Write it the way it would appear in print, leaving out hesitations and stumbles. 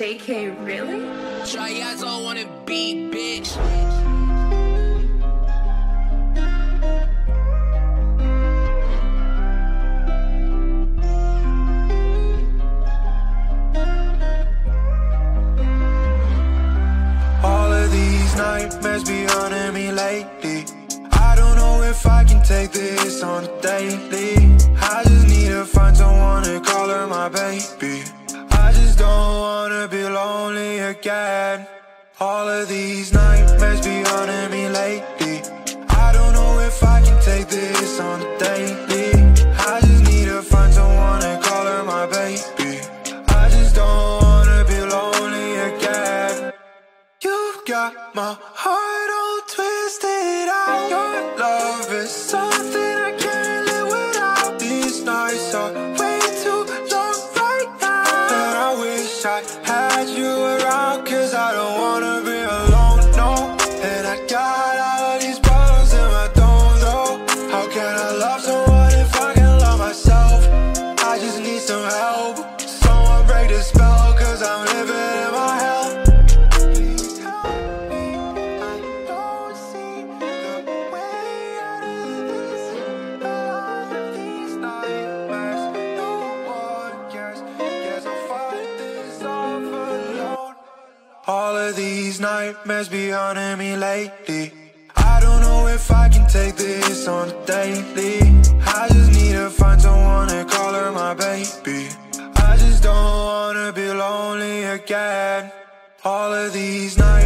JK, really? Try as I wanna be, bitch. All of these nightmares be haunting me lately. I don't know if I can take this on a daily. I just need to find someone to call her my baby. I just don't wanna be lonely again. All of these nightmares be haunting me lately. I don't know if I can take this on a daily. I just need to find someone to call her my baby. I just don't wanna be lonely again. You've got my heart all twisted out. Your love is something I can't live without. These nights are way too long right now. But I wish I had you around, cause I don't wanna be alone, no. And I got all of these problems in my dome, though. How can I love someone if I can love myself? I just need some help. Someone break the spell, cause I'm living in my hell. All of these nightmares be haunting me lately. I don't know if I can take this on a daily. I just need to find someone to call her my baby. I just don't wanna be lonely again. All of these nightmares.